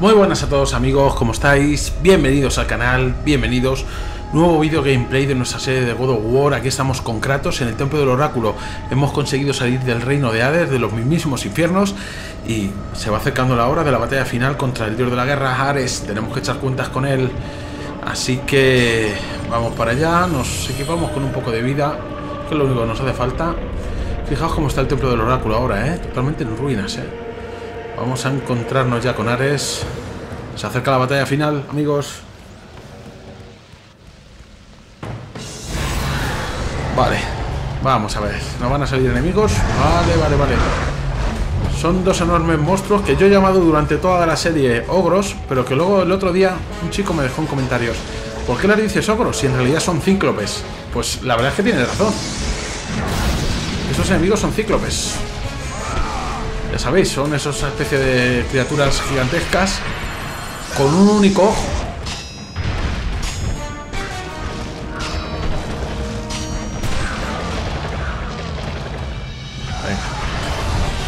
Muy buenas a todos amigos, ¿cómo estáis? Bienvenidos al canal, bienvenidos. Nuevo video gameplay de nuestra serie de God of War. Aquí estamos con Kratos en el templo del oráculo. Hemos conseguido salir del reino de Hades, de los mismísimos infiernos, y se va acercando la hora de la batalla final contra el dios de la guerra, Ares. Tenemos que echar cuentas con él, así que vamos para allá. Nos equipamos con un poco de vida, que es lo único que nos hace falta. Fijaos cómo está el templo del oráculo ahora, totalmente en ruinas, Vamos a encontrarnos ya con Ares. Se acerca la batalla final, amigos. Vale, vamos a ver, ¿no van a salir enemigos? Vale. Son dos enormes monstruos que yo he llamado durante toda la serie ogros, pero que luego el otro día un chico me dejó en comentarios: ¿por qué les dices ogros si en realidad son cíclopes? Pues la verdad es que tiene razón. Esos enemigos son cíclopes. Ya sabéis, son esas especies de criaturas gigantescas con un único ojo.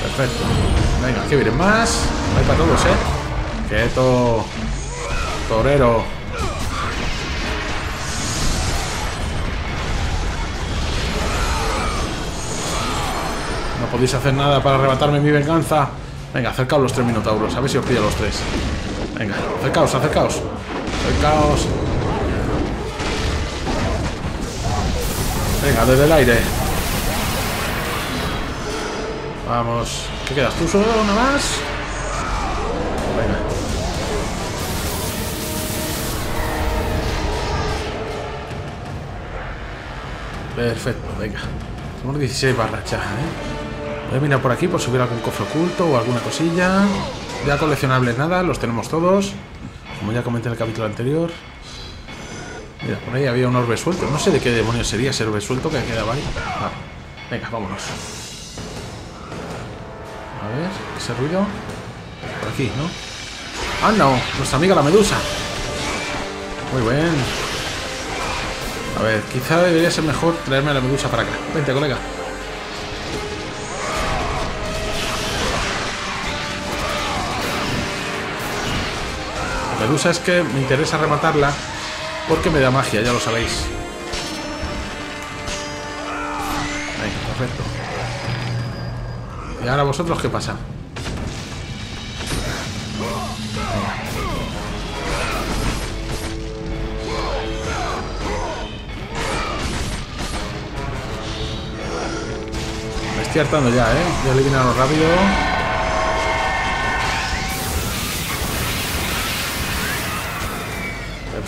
Perfecto. Venga, que vienen más. Hay para todos, Quieto. Torero. No podéis hacer nada para arrebatarme mi venganza. Venga, acercaos los tres minotauros. A ver si os pillo los tres. Venga, acercaos. Venga, desde el aire. Vamos, ¿qué quedas? ¿Tú solo nada más? Venga. Perfecto, venga. Somos 16 barras ya, Voy a mirar por aquí por si hubiera algún cofre oculto o alguna cosilla. Ya coleccionables nada, los tenemos todos. Como ya comenté en el capítulo anterior. Mira, por ahí había un orbe suelto. No sé de qué demonios sería ese orbe suelto que quedaba ahí. Vale. Venga, vámonos. A ver, ese ruido. Por aquí, ¿no? ¡Ah, no! Nuestra amiga la medusa. Muy bien. A ver, quizá debería ser mejor traerme a la medusa para acá. Vente, colega. La medusa es que me interesa rematarla porque me da magia, ya lo sabéis. Venga, perfecto. ¿Y ahora vosotros qué pasa? Me estoy hartando ya, Voy a eliminarlo rápido.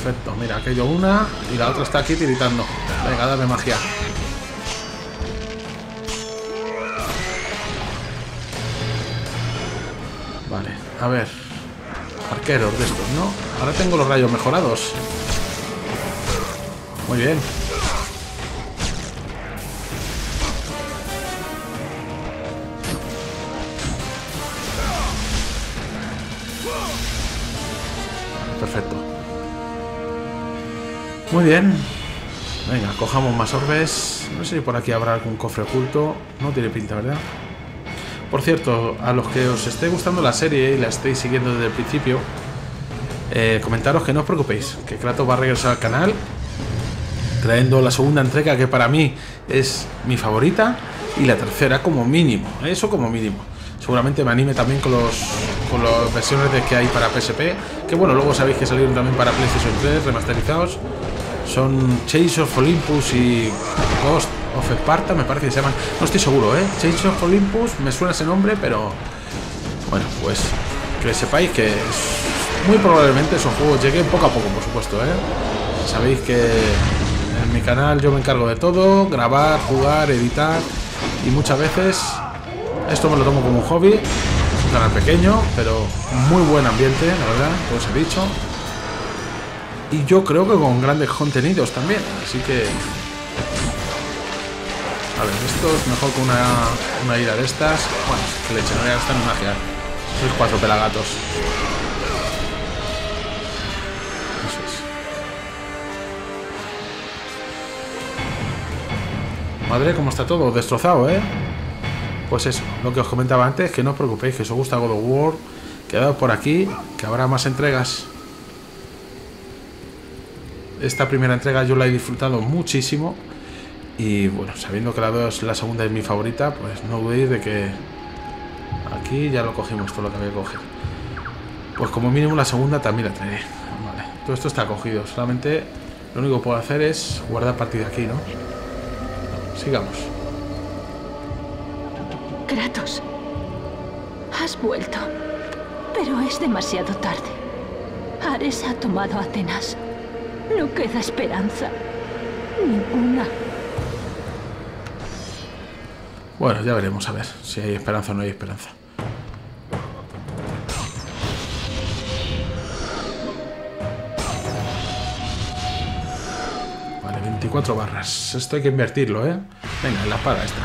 Perfecto, mira, aquello una y la otra está aquí tiritando. Venga, dame magia. A ver, arqueros de estos, ¿no? Ahora tengo los rayos mejorados. Muy bien. Perfecto. Muy bien. Venga, cojamos más orbes. No sé si por aquí habrá algún cofre oculto. No tiene pinta, ¿verdad? Por cierto, a los que os esté gustando la serie y la estéis siguiendo desde el principio, comentaros que no os preocupéis, que Kratos va a regresar al canal trayendo la segunda entrega, que para mí es mi favorita, y la tercera como mínimo, eso como mínimo. Seguramente me anime también con las versiones de que hay para PSP, que bueno, luego sabéis que salieron también para PlayStation 3 remasterizados. Son Chase of Olympus y Ghost of Sparta, me parece que se llaman. No estoy seguro, Chase of Olympus, me suena ese nombre, pero bueno, pues que sepáis que muy probablemente esos juegos lleguen poco a poco, por supuesto, Sabéis que en mi canal yo me encargo de todo: grabar, jugar, editar, y muchas veces esto me lo tomo como un hobby. Es un canal pequeño, pero muy buen ambiente, la verdad, como os he dicho. Y yo creo que con grandes contenidos también, así que... A ver, esto es mejor que una ira de estas. Bueno, que le echen, no voy a gastar ni magia. Sois cuatro pelagatos. Eso es. Madre, cómo está todo destrozado, Pues eso, lo que os comentaba antes, que no os preocupéis, que os gusta God of War, Quedaos por aquí, que habrá más entregas. Esta primera entrega yo la he disfrutado muchísimo. Y bueno, sabiendo que la segunda es mi favorita, pues no dudéis de que... Aquí ya lo cogimos, todo lo que había que coger. Pues como mínimo la segunda también la traeré. Vale, todo esto está cogido. Solamente lo único que puedo hacer es guardar partida aquí, ¿no? Sigamos. Kratos, has vuelto. Pero es demasiado tarde. Ares ha tomado Atenas. No queda esperanza. Ninguna. Bueno, ya veremos a ver si hay esperanza o no hay esperanza. Vale, 24 barras. Esto hay que invertirlo, ¿eh? Venga, en la espada esta.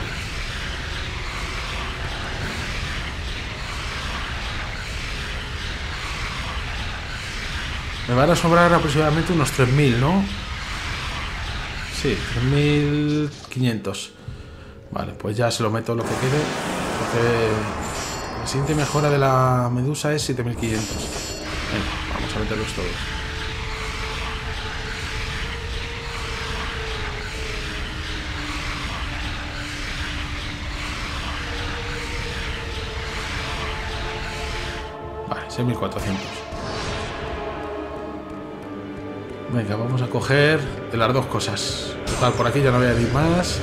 Me van a sobrar aproximadamente unos 3.000, ¿no? Sí, 3.500. Vale, pues ya se lo meto lo que quede. Porque la siguiente mejora de la medusa es 7.500. Venga, vamos a meterlos todos. Vale, 6.400. Venga, vamos a coger de las dos cosas. Total, por aquí ya no voy a ir más.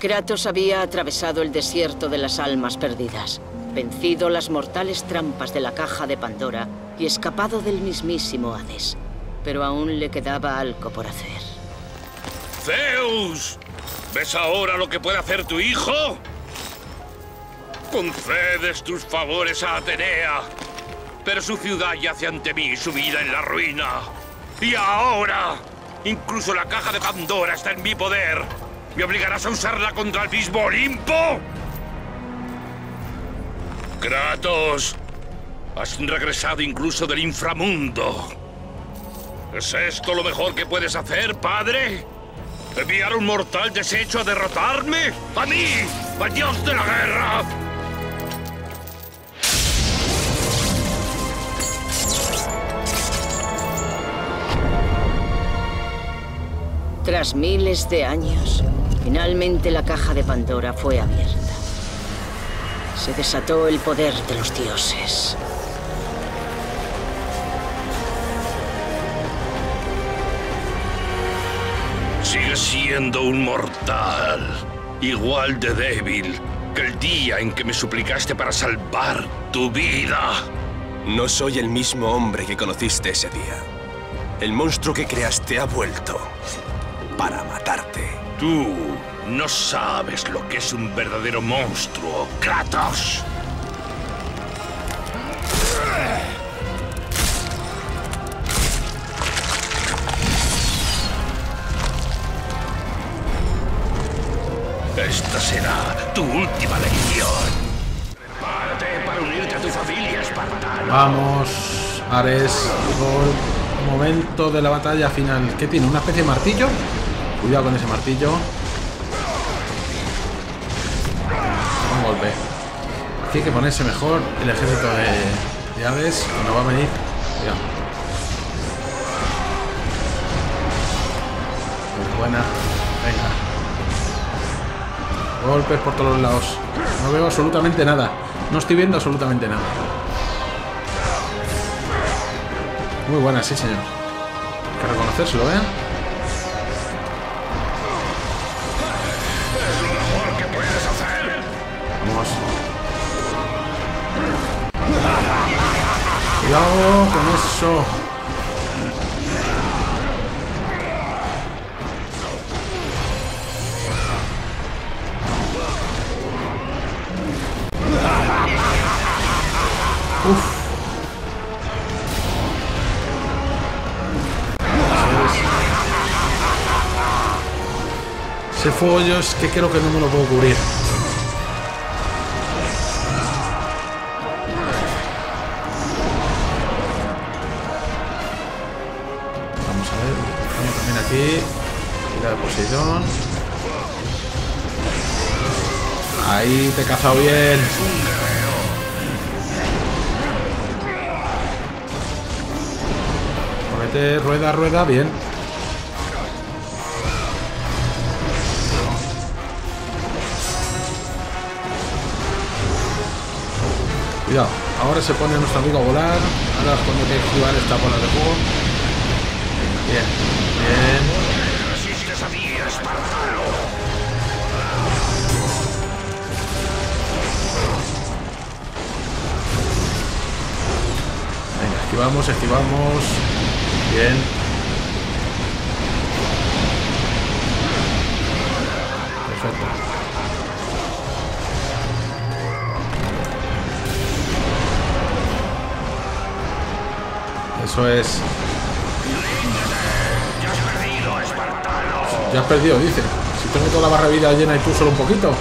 Kratos había atravesado el desierto de las almas perdidas, vencido las mortales trampas de la caja de Pandora y escapado del mismísimo Hades. Pero aún le quedaba algo por hacer. ¡Zeus! ¿Ves ahora lo que puede hacer tu hijo? Concedes tus favores a Atenea, pero su ciudad yace ante mí sumida en la ruina. Y ahora, incluso la caja de Pandora está en mi poder. ¿Me obligarás a usarla contra el mismo Olimpo? Kratos, has regresado incluso del inframundo. ¿Es esto lo mejor que puedes hacer, padre? ¿Enviar a un mortal deshecho a derrotarme? ¡A mí, al dios de la guerra! Tras miles de años, finalmente la caja de Pandora fue abierta. Se desató el poder de los dioses. Sigue siendo un mortal, igual de débil que el día en que me suplicaste para salvar tu vida. No soy el mismo hombre que conociste ese día. El monstruo que creaste ha vuelto. Para matarte. Tú no sabes lo que es un verdadero monstruo, Kratos. Esta será tu última lección. Prepárate para unirte a tu familia, espartano. Vamos, Ares, gol. Momento de la batalla final. ¿Qué tiene? ¿Una especie de martillo? Cuidado con ese martillo. Un golpe. Aquí hay que ponerse mejor el ejército de aves, que nos va a venir. Cuidado. Muy buena. Venga. Golpes por todos los lados. No veo absolutamente nada. No estoy viendo absolutamente nada. Muy buena, sí, señor. Hay que reconocérselo, ¿eh? Cuidado con eso. Uf. Ese fuego yo es que creo que no me lo puedo cubrir. Aquí, mira, Poseidón. Ahí te he cazado bien. Cógete, rueda, rueda, bien. Cuidado, ahora se pone nuestro amigo a volar. Ahora es cuando hay que activar esta bola de fuego. Bien, bien. Activamos, activamos. Bien. Perfecto. Eso es. Ya has perdido, dice. Si tengo toda la barra de vida llena y tú solo un poquito.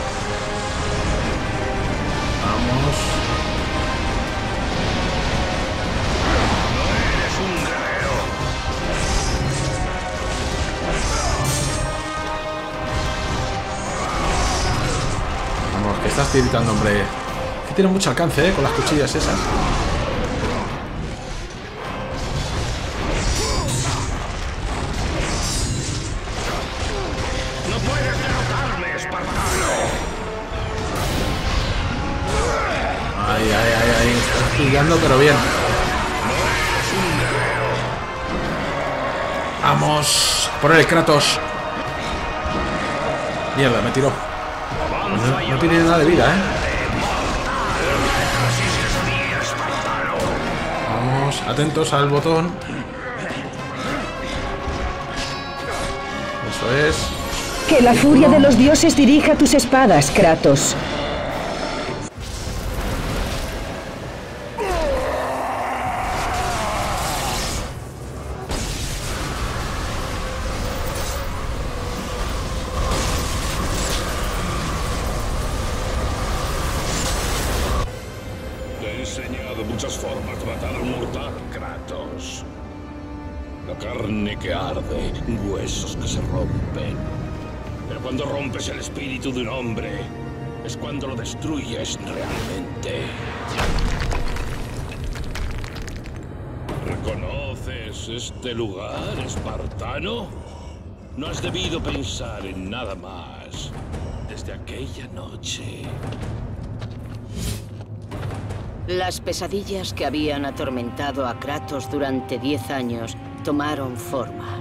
Estás tiritando, hombre. Que tiene mucho alcance, con las cuchillas esas. No puedes derrotarme, espartano. Ay, ay, ay, ay. Estás tirando, pero bien. Vamos. Por el Kratos. Mierda, me tiró. No tiene nada de vida, ¿eh? Vamos, atentos al botón. Eso es. Que la furia de los dioses dirija tus espadas, Kratos. De un hombre es cuando lo destruyes realmente. ¿Reconoces este lugar, espartano? No has debido pensar en nada más desde aquella noche. Las pesadillas que habían atormentado a Kratos durante 10 años tomaron forma.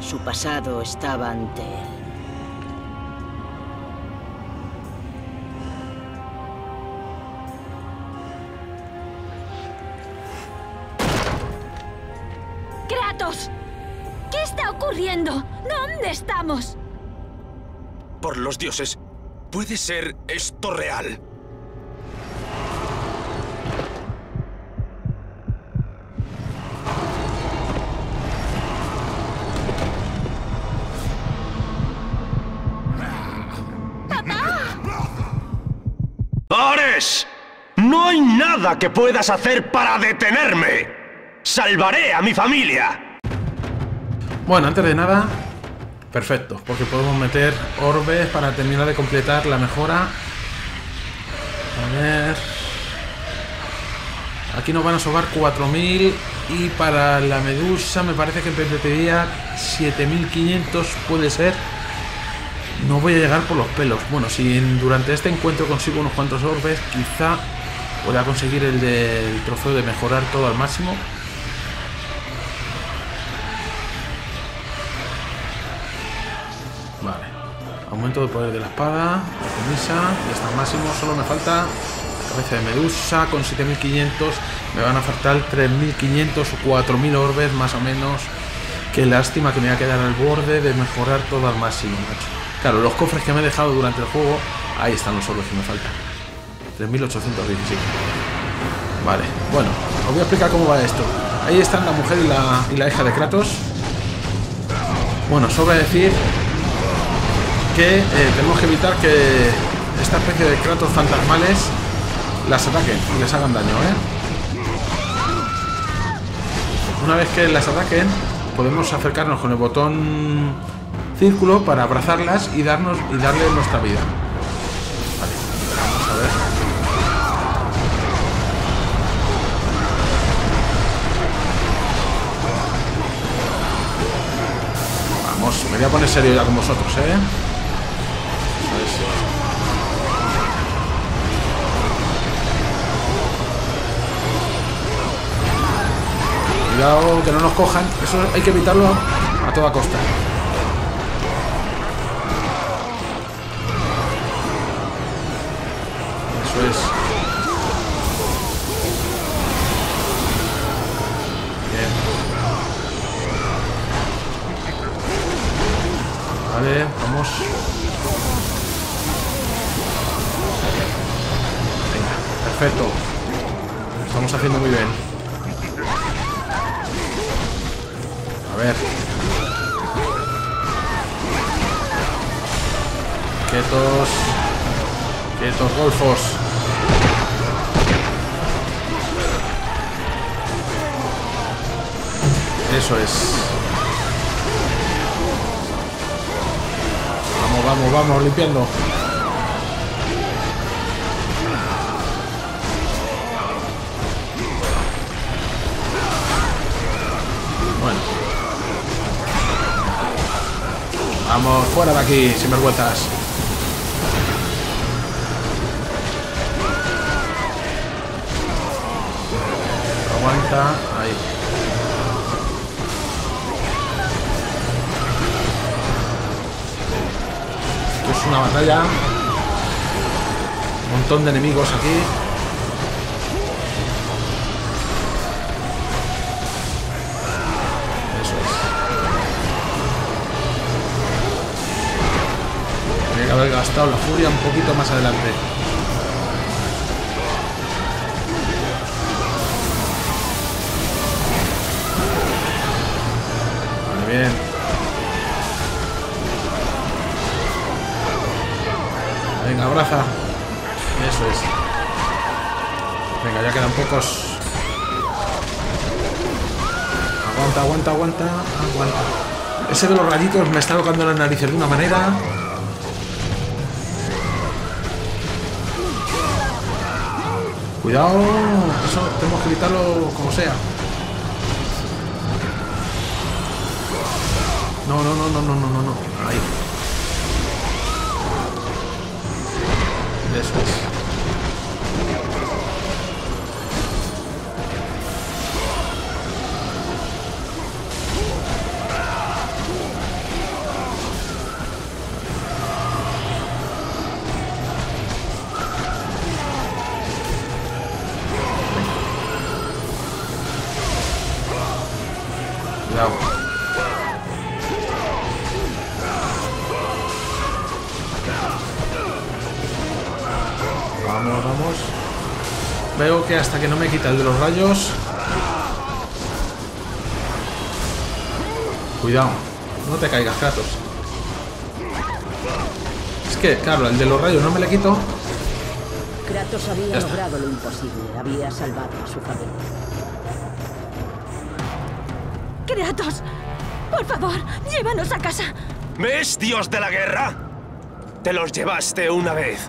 Su pasado estaba ante él. ¿Dónde estamos? Por los dioses, ¿puede ser esto real? ¡Papá! ¡Ares! No hay nada que puedas hacer para detenerme. ¡Salvaré a mi familia! Bueno, antes de nada, perfecto, porque podemos meter orbes para terminar de completar la mejora. A ver... Aquí nos van a sobrar 4.000 y para la medusa me parece que pedía 7.500, puede ser. No voy a llegar por los pelos. Bueno, si durante este encuentro consigo unos cuantos orbes, quizá pueda conseguir el del trofeo de mejorar todo al máximo. Aumento de poder de la espada, la camisa, ya está al máximo, solo me falta la cabeza de medusa, con 7.500 me van a faltar 3.500 o 4.000 orbes más o menos. Qué lástima que me voy a quedar al borde de mejorar todo al máximo, macho. Claro, los cofres que me he dejado durante el juego, ahí están los orbes que me faltan. 3.816. Vale, bueno, os voy a explicar cómo va esto. Ahí están la mujer y la hija de Kratos. Bueno, sobra decir... que tenemos que evitar que esta especie de Kratos fantasmales las ataquen y les hagan daño, Una vez que las ataquen, podemos acercarnos con el botón círculo para abrazarlas y darnos y darle nuestra vida. Vale, vamos a ver. Vamos, me voy a poner serio ya con vosotros, ¿eh? Cuidado, que no nos cojan. Eso hay que evitarlo a toda costa. Eso es. Bien. Vale, vamos. Venga, perfecto. Lo estamos haciendo muy bien. A ver. Quietos. Quietos, golfos. Eso es. Vamos, vamos, vamos, limpiando. Vamos, fuera de aquí, sinvergüenzas. Aguanta, ahí. Esto es una batalla. Un montón de enemigos aquí. Haber gastado la furia un poquito más adelante. Vale, bien. Venga, abraza. Eso es. Venga, ya quedan pocos. Aguanta, aguanta, aguanta, aguanta. Ese de los rayitos me está tocando las narices de una manera. Cuidado, eso tenemos que evitarlo como sea. No, no, no, no, no, no, no. Ahí. Eso hasta que no me quita el de los rayos. Cuidado, no te caigas, Kratos. Es que, claro, el de los rayos no me le quito. Kratos había logrado lo imposible, había salvado a su familia. Kratos, por favor, llévanos a casa. ¿Ves, dios de la guerra? Te los llevaste una vez,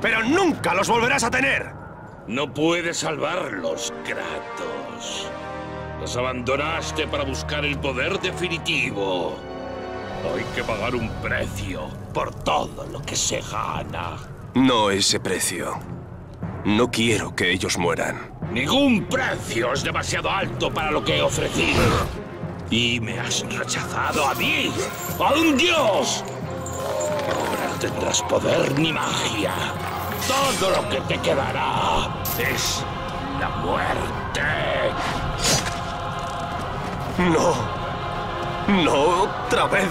pero nunca los volverás a tener. No puedes salvarlos, Kratos. Los abandonaste para buscar el poder definitivo. Hay que pagar un precio por todo lo que se gana. No ese precio. No quiero que ellos mueran. Ningún precio es demasiado alto para lo que he ofrecido. Y me has rechazado a mí, a un dios. Ahora no tendrás poder ni magia. Todo lo que te quedará es la muerte. No. No, otra vez.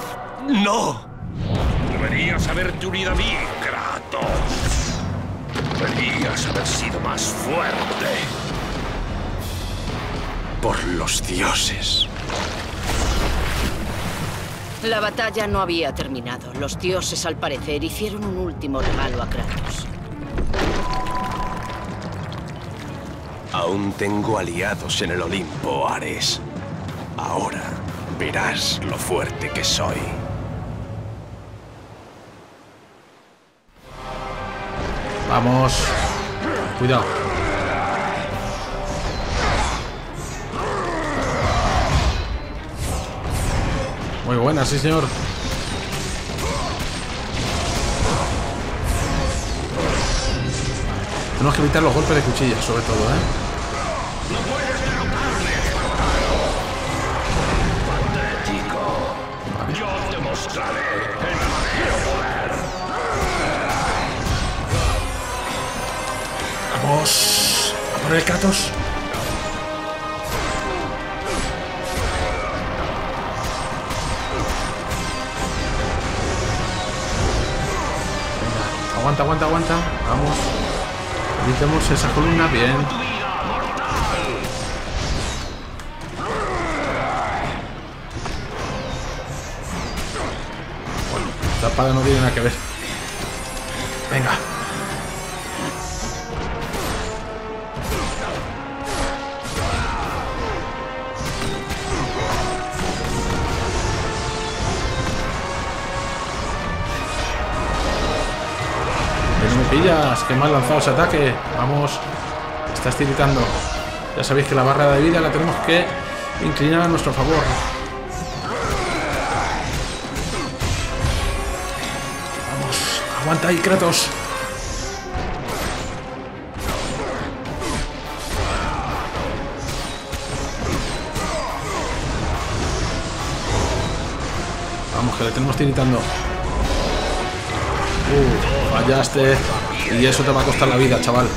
No. Deberías haberte unido a mí, Kratos. Deberías haber sido más fuerte. Por los dioses. La batalla no había terminado. Los dioses, al parecer, hicieron un último regalo a Kratos. Aún tengo aliados en el Olimpo, Ares. Ahora verás lo fuerte que soy. Vamos. Cuidado. Muy buena, sí señor. Tenemos que evitar los golpes de cuchilla, sobre todo, Vale. Yo te mostraré el verdadero poder. Vamos a por el Kratos. Venga, aguanta, aguanta, aguanta. Vamos. Evitemos esa columna, bien. Bueno, la espada no tiene nada que ver. Venga. Que mal lanzado ese ataque. Vamos, estás tiritando. Ya sabéis que la barra de vida la tenemos que inclinar a nuestro favor. Vamos, aguanta ahí, Kratos. Vamos, que le tenemos tiritando. Fallaste. Y eso te va a costar la vida, chaval.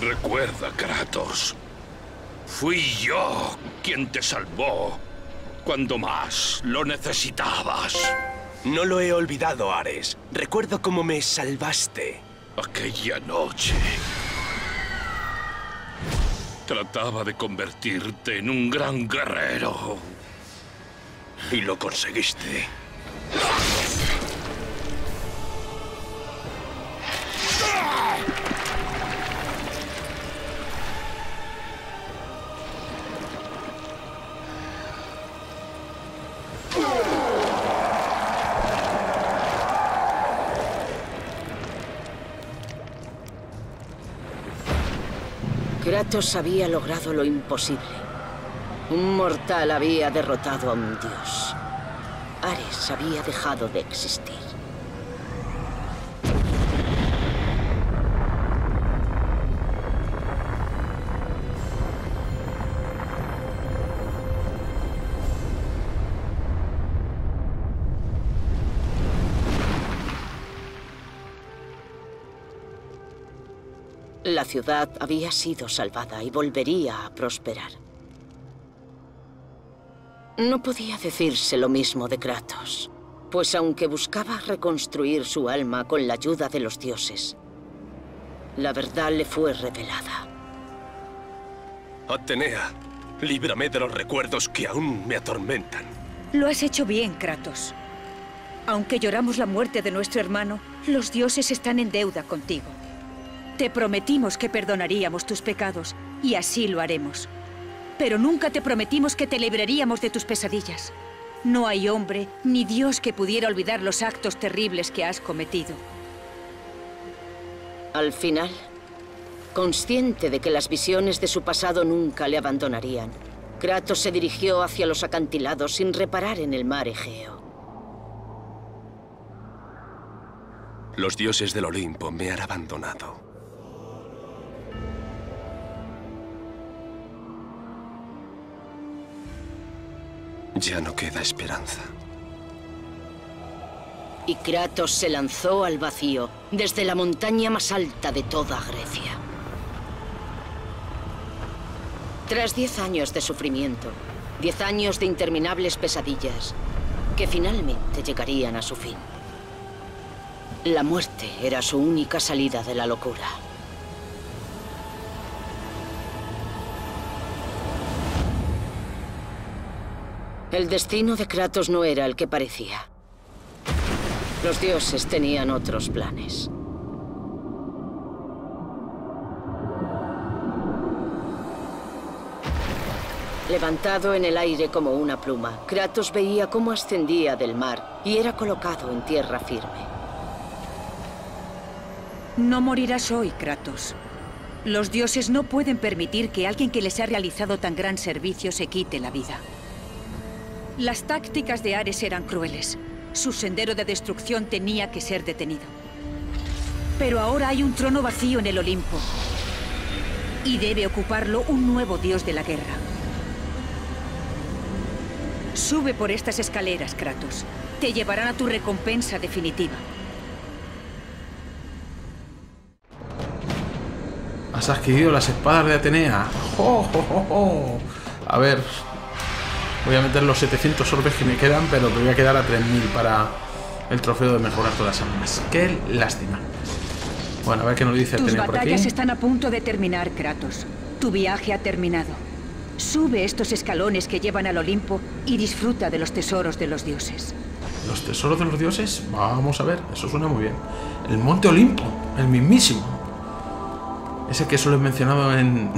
Recuerda, Kratos. Fui yo quien te salvó cuando más lo necesitabas. No lo he olvidado, Ares. Recuerdo cómo me salvaste. Aquella noche... trataba de convertirte en un gran guerrero. Y lo conseguiste. Kratos había logrado lo imposible. Un mortal había derrotado a un dios. Ares había dejado de existir. La ciudad había sido salvada y volvería a prosperar. No podía decirse lo mismo de Kratos, pues aunque buscaba reconstruir su alma con la ayuda de los dioses, la verdad le fue revelada. Atenea, líbrame de los recuerdos que aún me atormentan. Lo has hecho bien, Kratos. Aunque lloramos la muerte de nuestro hermano, los dioses están en deuda contigo. Te prometimos que perdonaríamos tus pecados, y así lo haremos. Pero nunca te prometimos que te libraríamos de tus pesadillas. No hay hombre ni Dios que pudiera olvidar los actos terribles que has cometido. Al final, consciente de que las visiones de su pasado nunca le abandonarían, Kratos se dirigió hacia los acantilados sin reparar en el mar Egeo. Los dioses del Olimpo me han abandonado. Ya no queda esperanza. Y Kratos se lanzó al vacío, desde la montaña más alta de toda Grecia. Tras 10 años de sufrimiento, 10 años de interminables pesadillas, que finalmente llegarían a su fin. La muerte era su única salida de la locura. El destino de Kratos no era el que parecía. Los dioses tenían otros planes. Levantado en el aire como una pluma, Kratos veía cómo ascendía del mar y era colocado en tierra firme. No morirás hoy, Kratos. Los dioses no pueden permitir que alguien que les ha realizado tan gran servicio se quite la vida. Las tácticas de Ares eran crueles. Su sendero de destrucción tenía que ser detenido. Pero ahora hay un trono vacío en el Olimpo. Y debe ocuparlo un nuevo dios de la guerra. Sube por estas escaleras, Kratos. Te llevarán a tu recompensa definitiva. Has adquirido las espadas de Atenea. ¡Oh, oh, oh! A ver... Voy a meter los 700 orbes que me quedan, pero te voy a quedar a 3000 para el trofeo de mejorar todas las armas. ¡Qué lástima! Bueno, a ver qué nos dice Atenea por aquí. Tus batallas están a punto de terminar, Kratos. Tu viaje ha terminado. Sube estos escalones que llevan al Olimpo y disfruta de los tesoros de los dioses. ¿Los tesoros de los dioses? Vamos a ver, eso suena muy bien. El monte Olimpo, el mismísimo. Ese que solo he mencionado en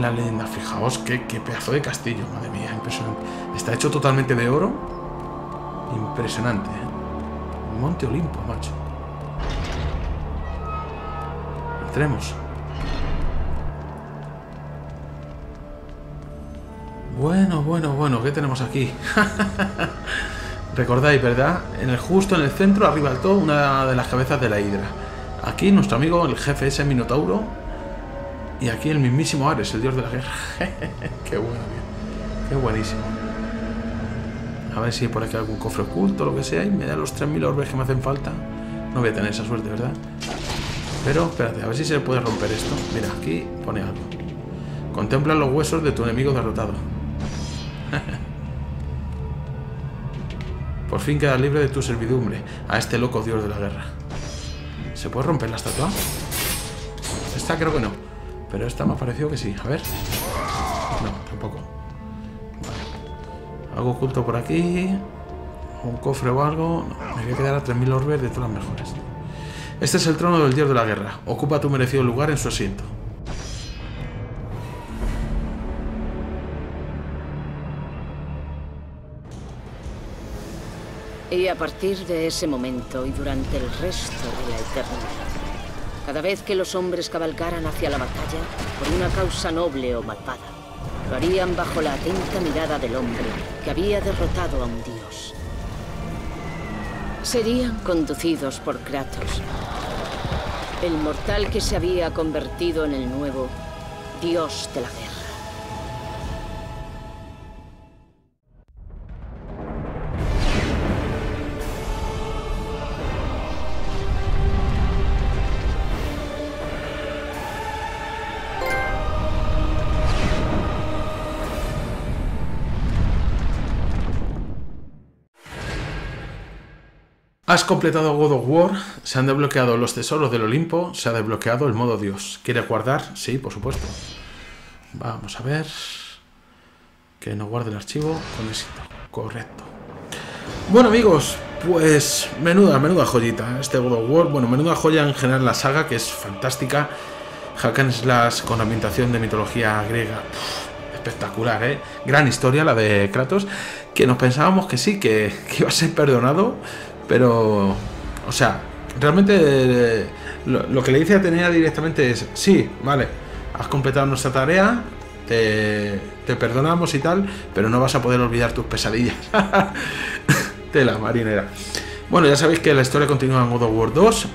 la leyenda. Fijaos qué pedazo de castillo, madre mía, impresionante. Está hecho totalmente de oro. Impresionante, ¿eh? Monte Olimpo, macho. Entremos. Bueno, bueno, bueno, ¿qué tenemos aquí? Recordáis, ¿verdad? Justo en el centro, arriba del todo, una de las cabezas de la hidra. Aquí nuestro amigo, el jefe ese minotauro. Y aquí el mismísimo Ares, el dios de la guerra. Qué bueno, tío. Qué buenísimo. A ver si por aquí hay algún cofre oculto, lo que sea, y me da los 3000 orbes que me hacen falta. No voy a tener esa suerte, ¿verdad? Pero espérate, a ver si se puede romper esto. Mira, aquí pone algo. Contempla los huesos de tu enemigo derrotado. Por fin quedas libre de tu servidumbre a este loco dios de la guerra. ¿Se puede romper la estatua? Esta creo que no. Pero esta me ha parecido que sí. A ver. No, tampoco. Vale. Algo oculto por aquí. Un cofre o algo. No, me voy a quedar a 3000 orbes de todas las mejores. Este es el trono del dios de la guerra. Ocupa tu merecido lugar en su asiento. Y a partir de ese momento y durante el resto de la eternidad, cada vez que los hombres cabalgaran hacia la batalla, por una causa noble o malvada, lo harían bajo la atenta mirada del hombre que había derrotado a un dios. Serían conducidos por Kratos, el mortal que se había convertido en el nuevo dios de la guerra. Has completado God of War, se han desbloqueado los tesoros del Olimpo, se ha desbloqueado el modo Dios. ¿Quieres guardar? Sí, por supuesto. Vamos a ver... Que no guarde el archivo con éxito. Correcto. Bueno, amigos, pues menuda joyita este God of War. Bueno, menuda joya en general la saga, que es fantástica. Hack and Slash con ambientación de mitología griega. Espectacular, ¿eh? Gran historia la de Kratos, que nos pensábamos que sí, que iba a ser perdonado... Pero, o sea, realmente lo que le dice a Atenea directamente es, sí, vale, has completado nuestra tarea, te perdonamos y tal, pero no vas a poder olvidar tus pesadillas. Tela marinera. Bueno, ya sabéis que la historia continúa en God of War 2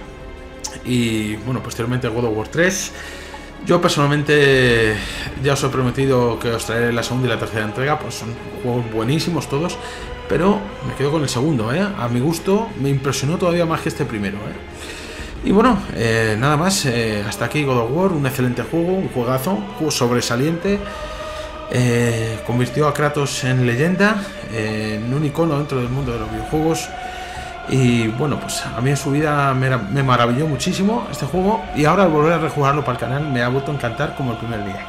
y, bueno, posteriormente God of War 3. Yo personalmente ya os he prometido que os traeré la segunda y la tercera entrega, pues son juegos buenísimos todos, pero me quedo con el segundo, ¿eh? A mi gusto me impresionó todavía más que este primero, ¿eh? Y bueno, nada más, hasta aquí God of War, un excelente juego, un juegazo, un juego sobresaliente, convirtió a Kratos en leyenda, en un icono dentro del mundo de los videojuegos. Y bueno, pues a mí en su vida me maravilló muchísimo este juego, y ahora al volver a rejugarlo para el canal me ha vuelto a encantar como el primer día.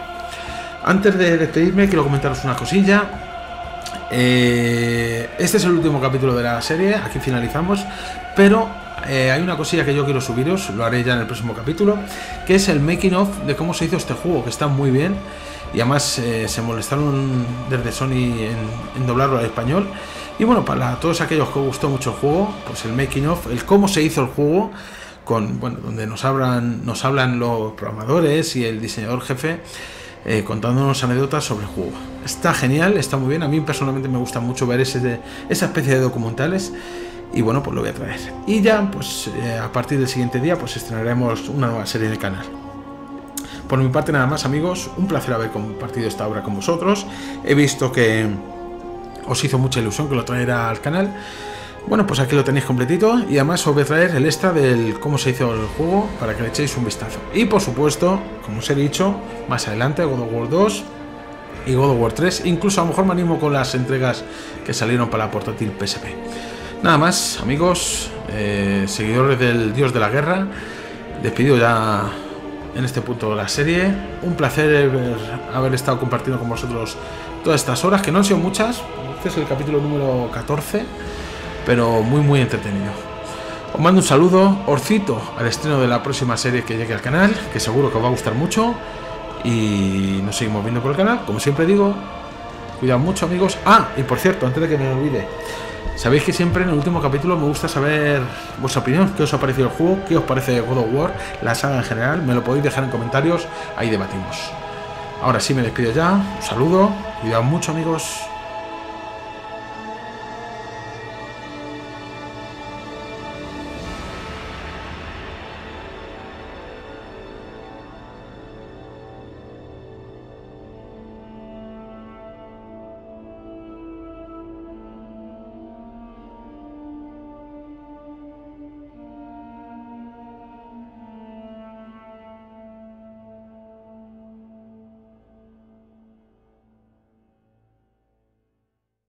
Antes de despedirme quiero comentaros una cosilla. Este es el último capítulo de la serie, aquí finalizamos, pero hay una cosilla que yo quiero subiros, lo haré ya en el próximo capítulo, que es el making of de cómo se hizo este juego, que está muy bien, y además se molestaron desde Sony en doblarlo al español. Y bueno, para todos aquellos que os gustó mucho el juego, pues el making of, el cómo se hizo el juego, con, bueno, donde nos hablan los programadores y el diseñador jefe, contándonos anécdotas sobre el juego. Está genial, está muy bien. A mí personalmente me gusta mucho ver esa especie de documentales. Y bueno, pues lo voy a traer. Y ya, pues a partir del siguiente día, pues estrenaremos una nueva serie del canal. Por mi parte nada más, amigos. Un placer haber compartido esta obra con vosotros. He visto que os hizo mucha ilusión que lo trajera al canal. Bueno, pues aquí lo tenéis completito. Y además os voy a traer el extra del cómo se hizo el juego, para que le echéis un vistazo. Y por supuesto, como os he dicho, más adelante God of War 2 y God of War 3. Incluso a lo mejor me animo con las entregas que salieron para la portátil PSP. Nada más, amigos, seguidores del Dios de la Guerra. Despido ya en este punto de la serie. Un placer haber estado compartiendo con vosotros todas estas horas, que no han sido muchas. Este es el capítulo número 14, pero muy muy entretenido. Os mando un saludo, os cito al estreno de la próxima serie que llegue al canal, que seguro que os va a gustar mucho, y nos seguimos viendo por el canal. Como siempre digo, cuidado mucho, amigos. Ah, y por cierto, antes de que me olvide, sabéis que siempre en el último capítulo me gusta saber vuestra opinión, qué os ha parecido el juego, qué os parece God of War, la saga en general. Me lo podéis dejar en comentarios, ahí debatimos. Ahora sí me despido ya, un saludo, cuidado mucho, amigos.